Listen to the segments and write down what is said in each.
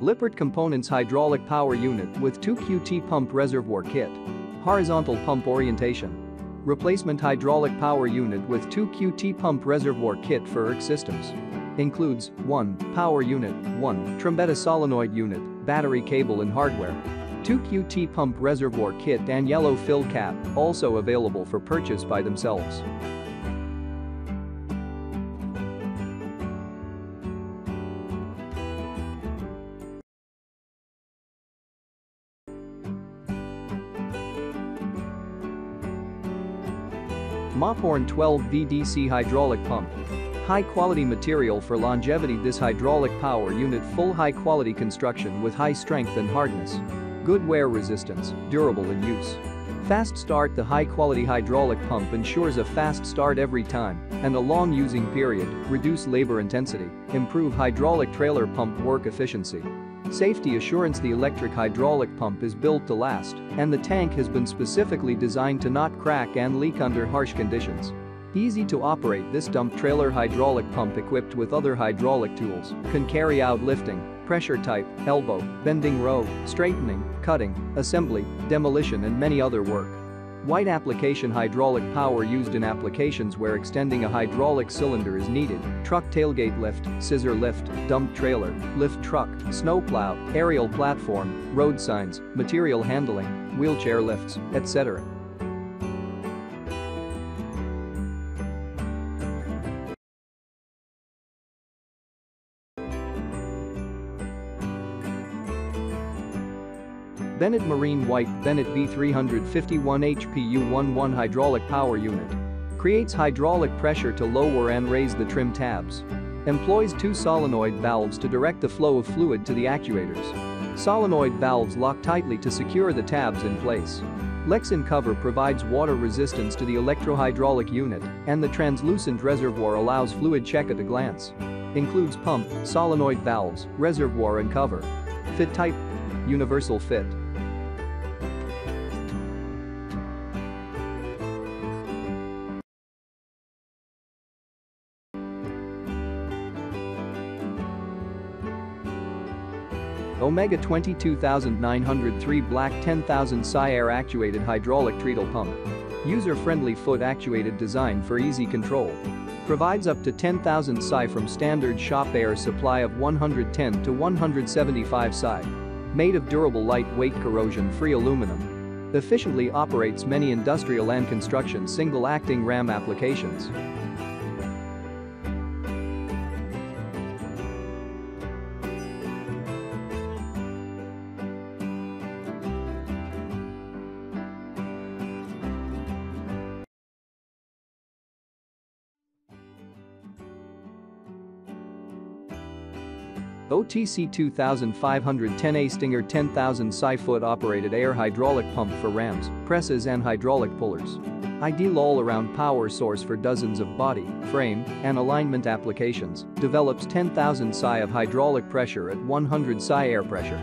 Lippert Components hydraulic power unit with 2 QT pump reservoir kit. Horizontal pump orientation. Replacement hydraulic power unit with 2 QT pump reservoir kit for ERC systems. Includes 1. Power unit, 1. Trombetta solenoid unit, battery cable and hardware. 2 QT pump reservoir kit and yellow fill cap, also available for purchase by themselves. Mophorn 12 VDC hydraulic pump. High-quality material for longevity. This hydraulic power unit full high-quality construction with high strength and hardness. Good wear resistance, durable in use. Fast start. The high-quality hydraulic pump ensures a fast start every time and a long using period, reduce labor intensity, improve hydraulic trailer pump work efficiency. Safety assurance. The electric hydraulic pump is built to last, and the tank has been specifically designed to not crack and leak under harsh conditions. Easy to operate. This dump trailer hydraulic pump equipped with other hydraulic tools can carry out lifting, pressure type, elbow, bending row, straightening, cutting, assembly, demolition and many other work. Wide application. Hydraulic power used in applications where extending a hydraulic cylinder is needed. Truck tailgate lift, scissor lift, dump trailer, lift truck, snowplow, aerial platform, road signs, material handling, wheelchair lifts, etc. Bennett Marine White. Bennett V351HPU1-1 hydraulic power unit. Creates hydraulic pressure to lower and raise the trim tabs. Employs 2 solenoid valves to direct the flow of fluid to the actuators. Solenoid valves lock tightly to secure the tabs in place. Lexan cover provides water resistance to the electrohydraulic unit, and the translucent reservoir allows fluid check at a glance. Includes pump, solenoid valves, reservoir and cover. Fit type: universal fit. Omega 22903 Black 10,000 psi air actuated hydraulic treadle pump. User-friendly foot actuated design for easy control. Provides up to 10,000 psi from standard shop air supply of 110 to 175 psi. Made of durable lightweight corrosion-free aluminum. Efficiently operates many industrial and construction single-acting ram applications. OTC 2510A Stinger 10,000 psi-foot operated air hydraulic pump for rams, presses and hydraulic pullers. Ideal all-around power source for dozens of body, frame, and alignment applications. Develops 10,000 psi of hydraulic pressure at 100 psi air pressure.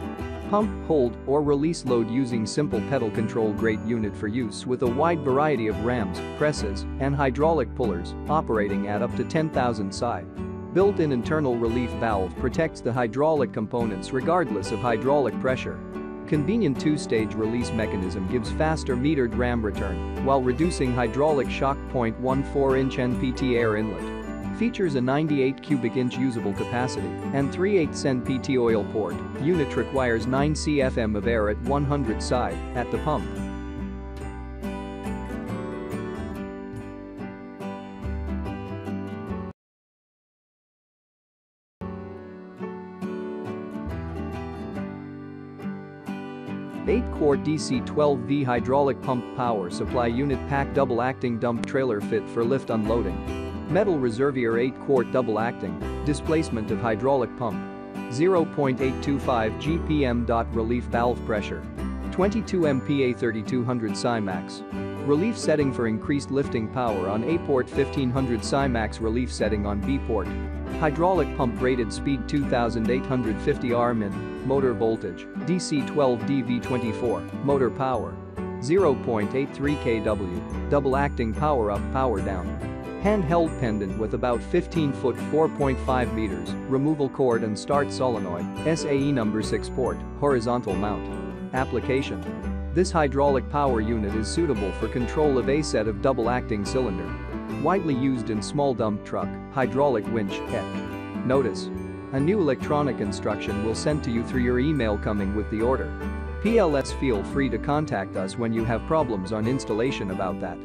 Pump, hold, or release load using simple pedal control. Great unit for use with a wide variety of rams, presses, and hydraulic pullers, operating at up to 10,000 psi. Built-in internal relief valve protects the hydraulic components regardless of hydraulic pressure. Convenient 2-stage release mechanism gives faster metered ram return while reducing hydraulic shock. 0.14-inch NPT air inlet. Features a 98 cubic inch usable capacity and 3/8 NPT oil port. Unit requires 9 CFM of air at 100 psi at the pump. Core DC-12V hydraulic pump power supply unit pack. Double acting dump trailer fit for lift unloading. Metal reservoir 8-quart double acting, displacement of hydraulic pump. 0.825 GPM. Relief valve pressure 22 MPa 3200 psimax. Relief setting for increased lifting power on A port 1500 psimax. Relief setting on B port. Hydraulic pump rated speed 2850 rmin. Motor voltage, DC 12 dV 24, motor power. 0.83 kW, double acting power up, power down. Handheld pendant with about 15-foot 4.5 meters, removal cord and start solenoid, SAE number 6 port, horizontal mount. Application. This hydraulic power unit is suitable for control of a set of double acting cylinder. Widely used in small dump truck, hydraulic winch, heck. Notice. A new electronic instruction will send to you through your email coming with the order. PLS, feel free to contact us when you have problems on installation about that.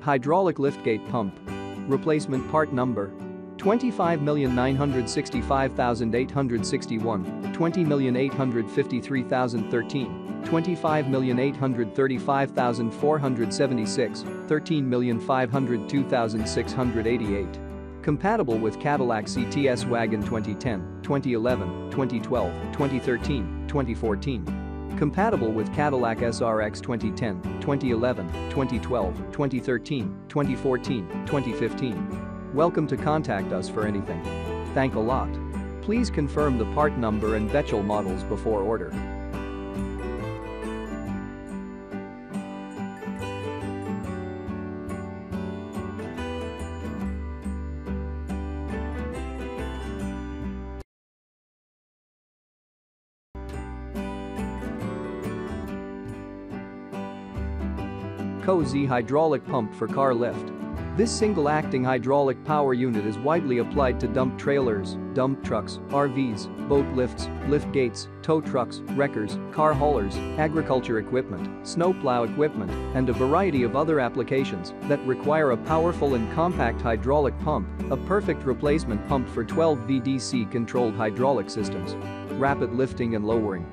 Hydraulic liftgate pump. Replacement part number 25,965,861, 20,853,013, 25,835,476, 13,502,688. Compatible with Cadillac CTS Wagon 2010, 2011, 2012, 2013, 2014. Compatible with Cadillac SRX 2010, 2011, 2012, 2013, 2014, 2015. Welcome to contact us for anything. Thank a lot. Please confirm the part number and Vechel models before order. CO-Z hydraulic pump for car lift. This single-acting hydraulic power unit is widely applied to dump trailers, dump trucks, RVs, boat lifts, lift gates, tow trucks, wreckers, car haulers, agriculture equipment, snowplow equipment, and a variety of other applications that require a powerful and compact hydraulic pump, a perfect replacement pump for 12 VDC-controlled hydraulic systems. Rapid lifting and lowering.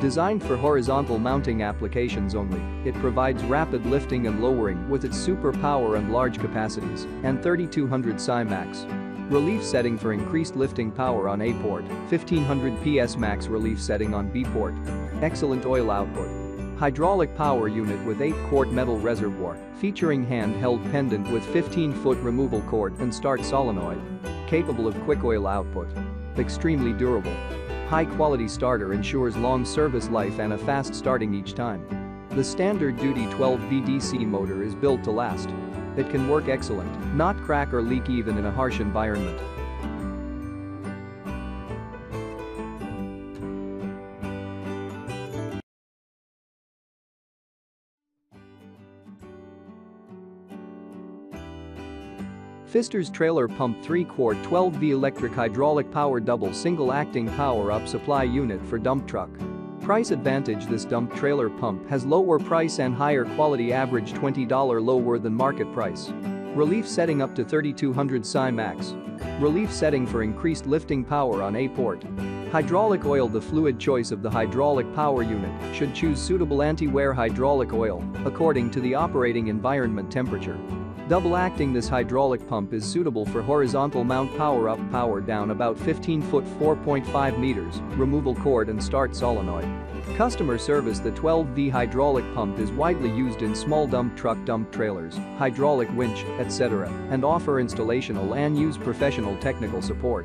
Designed for horizontal mounting applications only, it provides rapid lifting and lowering with its super power and large capacities, and 3200 psi max. Relief setting for increased lifting power on A port, 1500 PS max relief setting on B port. Excellent oil output. Hydraulic power unit with 8-quart metal reservoir, featuring handheld pendant with 15-foot removal cord and start solenoid. Capable of quick oil output. Extremely durable. High-quality starter ensures long service life and a fast starting each time. The standard duty 12 VDC motor is built to last. It can work excellent, not crack or leak even in a harsh environment. Fisters Trailer Pump 3-quart 12V Electric Hydraulic Power Double Single Acting Power Up Supply Unit for Dump Truck. Price advantage. This dump trailer pump has lower price and higher quality, average $20 lower than market price. Relief setting up to 3200 psi max. Relief setting for increased lifting power on A port. Hydraulic oil. The fluid choice of the hydraulic power unit should choose suitable anti-wear hydraulic oil according to the operating environment temperature. Double acting. This hydraulic pump is suitable for horizontal mount, power up, power down, about 15-foot 4.5 meters, removal cord and start solenoid. Customer service. The 12V hydraulic pump is widely used in small dump truck, dump trailers, hydraulic winch, etc., and offer installational and use professional technical support.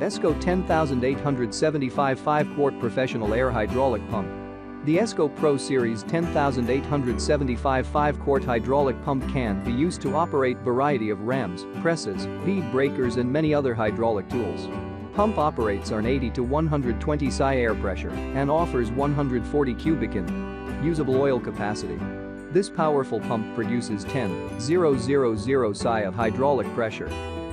ESCO 10875 5-quart professional air hydraulic pump. The ESCO Pro Series 10875 5-quart hydraulic pump can be used to operate variety of rams, presses, bead breakers and many other hydraulic tools. Pump operates on 80 to 120 psi air pressure and offers 140 cubic in usable oil capacity. This powerful pump produces 10,000 psi of hydraulic pressure.